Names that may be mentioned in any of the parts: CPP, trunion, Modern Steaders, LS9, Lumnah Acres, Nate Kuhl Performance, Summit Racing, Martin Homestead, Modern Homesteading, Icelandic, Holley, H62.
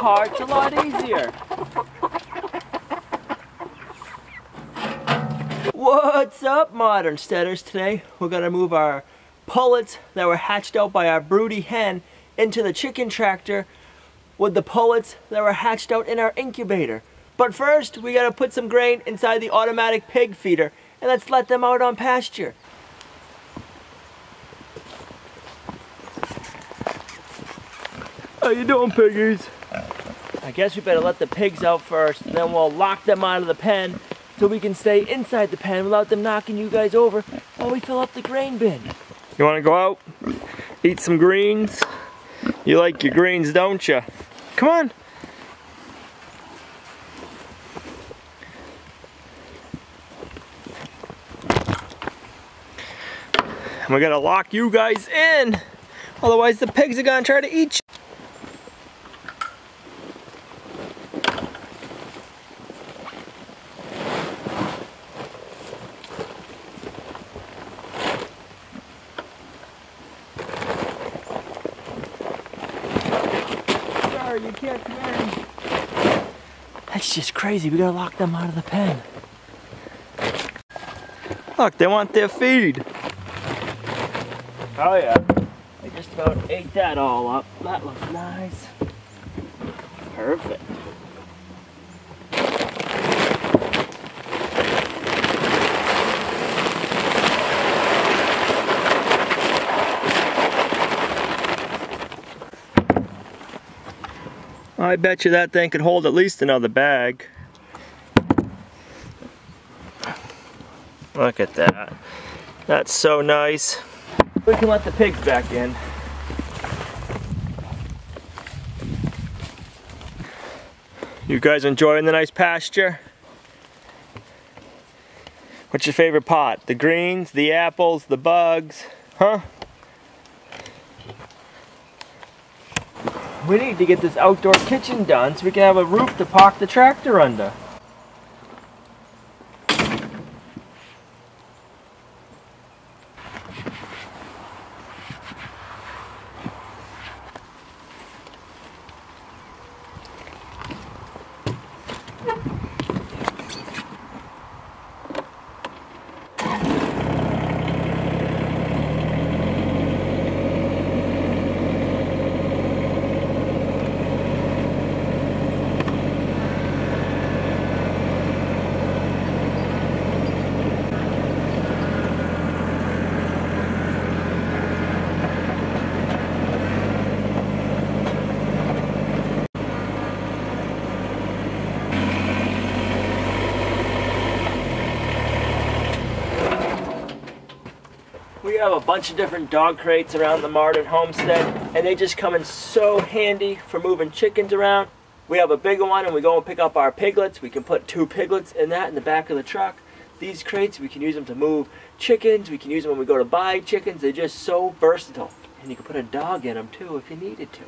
cart's a lot easier. What's up, modern steaders? Today we're going to move our pullets that were hatched out by our broody hen into the chicken tractor with the pullets that were hatched out in our incubator. But first, we got to put some grain inside the automatic pig feeder and let's let them out on pasture. How you doing, piggies? I guess we better let the pigs out first, then we'll lock them out of the pen so we can stay inside the pen without them knocking you guys over while we fill up the grain bin. You want to go out, eat some greens? You like your greens, don't you? Come on. And we gotta lock you guys in, otherwise the pigs are gonna try to eat you. You can't come in. That's just crazy. We gotta lock them out of the pen. Look, they want their feed. Oh yeah. I just about ate that all up. That looks nice. Perfect. I bet you that thing could hold at least another bag. Look at that. That's so nice. We can let the pigs back in. You guys enjoying the nice pasture? What's your favorite pot? The greens, the apples, the bugs, huh? We need to get this outdoor kitchen done so we can have a roof to park the tractor under. We have a bunch of different dog crates around the Martin Homestead, and they just come in so handy for moving chickens around. We have a bigger one, and we go and pick up our piglets. We can put 2 piglets in that in the back of the truck. These crates, we can use them to move chickens. We can use them when we go to buy chickens. They're just so versatile. And you can put a dog in them too if you needed to.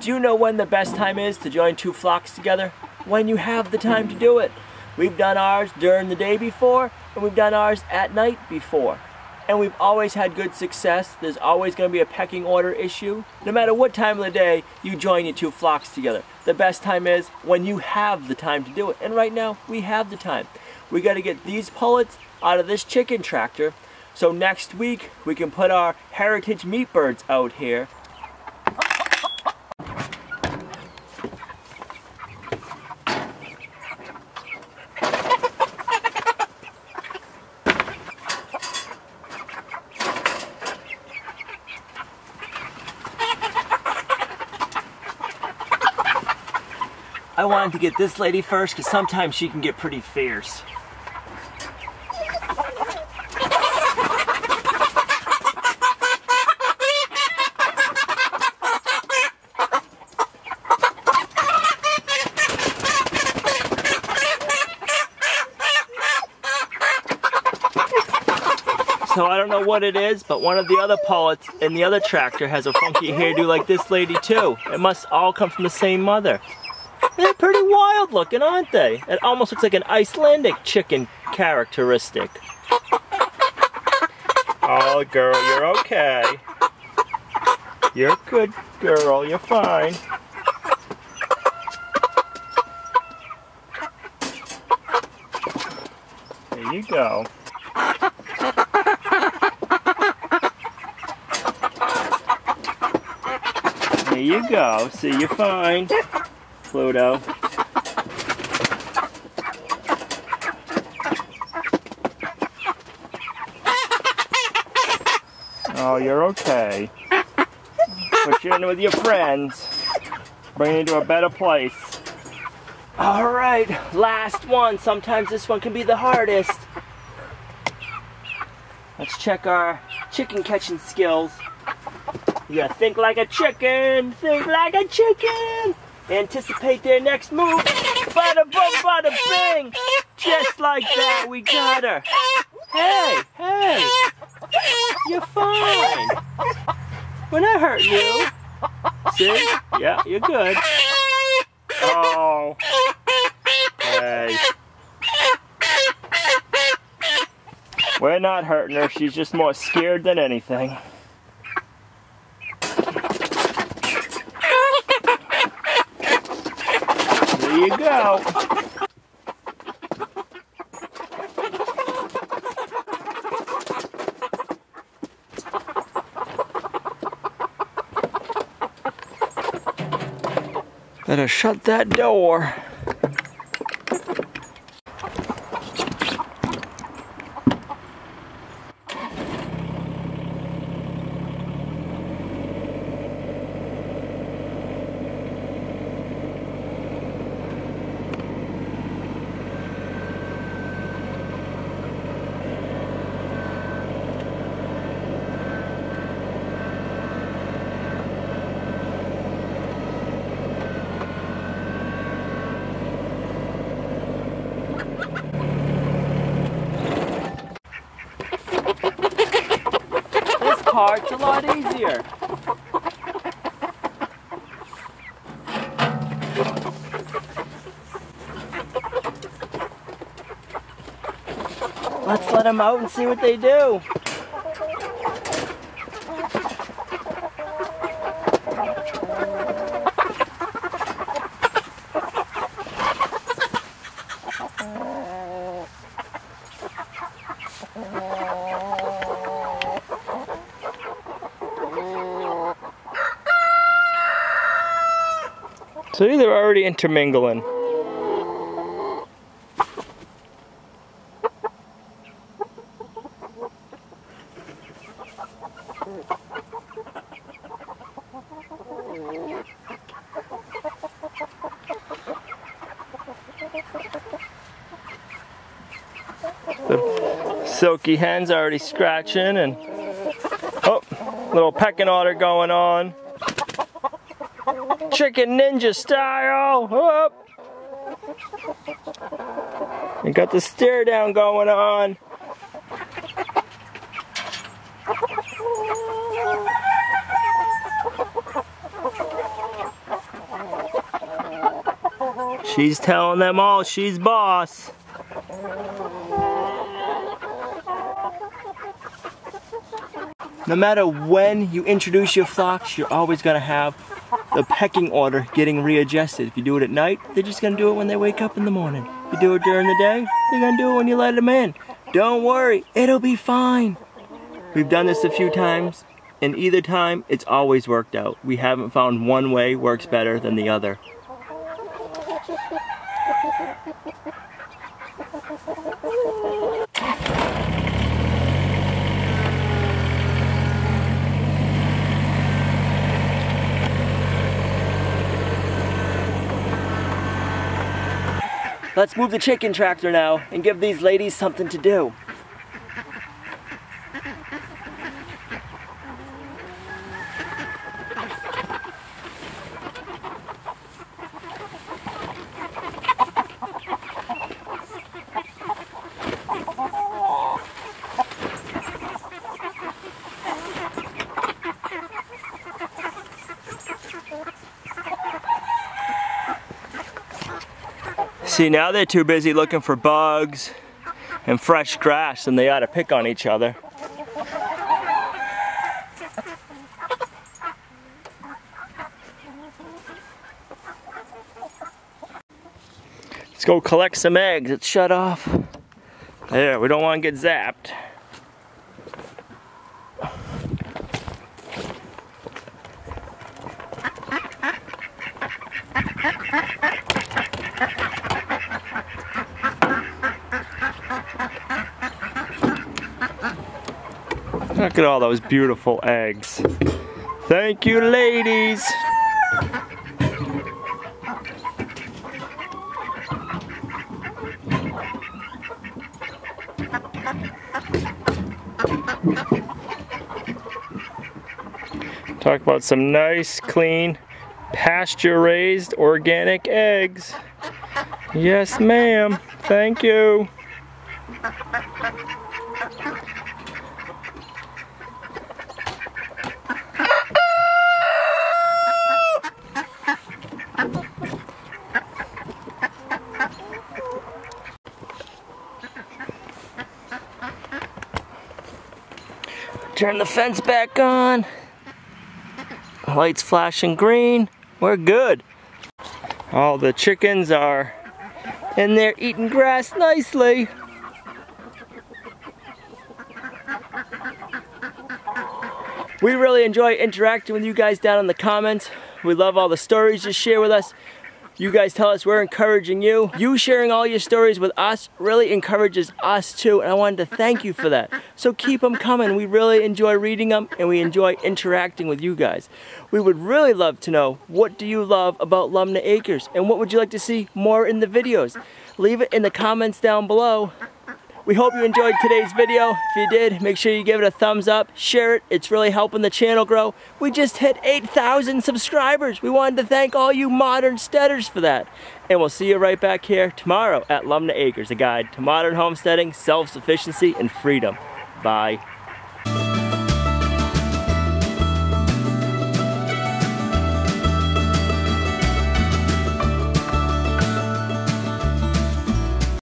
Do you know when the best time is to join 2 flocks together? When you have the time to do it. We've done ours during the day before, and we've done ours at night before. And we've always had good success. There's always going to be a pecking order issue. No matter what time of the day you join your 2 flocks together, the best time is when you have the time to do it. And right now, we have the time. We got to get these pullets out of this chicken tractor, so next week we can put our heritage meat birds out here. I wanted to get this lady first because sometimes she can get pretty fierce. so I don't know what it is, but one of the other pollets in the other tractor has a funky hairdo like this lady too. It must all come from the same mother. They're pretty wild looking, aren't they? It almost looks like an Icelandic chicken characteristic. Oh girl, you're okay. You're a good girl, you're fine. There you go. There you go, see, you're fine, Pluto. Oh, you're okay. Put you in with your friends. Bring you to a better place. All right, last one. Sometimes this one can be the hardest. Let's check our chicken catching skills. You gotta think like a chicken. Think like a chicken. Anticipate their next move. Bada boom, bada bing. Just like that, we got her. Hey, hey. You're fine. We're not hurting you. See? Yeah, you're good. Oh. Hey. We're not hurting her. She's just more scared than anything. There you go. Better shut that door. It's a lot easier. Let's let them out and see what they do. See, they're already intermingling. The silky hen's already scratching and oh, little pecking order going on. Chicken ninja style. Oh. We got the stare down going on. She's telling them all she's boss. No matter when you introduce your flocks, you're always gonna have the pecking order getting readjusted. If you do it at night, they're just gonna do it when they wake up in the morning. If you do it during the day, they're gonna do it when you let them in. Don't worry, it'll be fine. We've done this a few times, and either time, it's always worked out. We haven't found one way works better than the other. Let's move the chicken tractor now and give these ladies something to do. See, now they're too busy looking for bugs and fresh grass, and they ought to pick on each other. Let's go collect some eggs. It's shut off. There, we don't want to get zapped. Look at all those beautiful eggs. Thank you, ladies. Talk about some nice, clean, pasture-raised organic eggs. Yes, ma'am. Thank you. Turn the fence back on. Lights flashing green. We're good. All the chickens are in there eating grass nicely. We really enjoy interacting with you guys down in the comments. We love all the stories you share with us. You guys tell us we're encouraging you. You sharing all your stories with us really encourages us too, and I wanted to thank you for that. So keep them coming. We really enjoy reading them, and we enjoy interacting with you guys. We would really love to know, what do you love about Lumnah Acres, and what would you like to see more in the videos? Leave it in the comments down below. We hope you enjoyed today's video. If you did, make sure you give it a thumbs up, share it. It's really helping the channel grow. We just hit 8,000 subscribers. We wanted to thank all you modern steaders for that. And we'll see you right back here tomorrow at Lumnah Acres, a guide to modern homesteading, self-sufficiency, and freedom. Bye.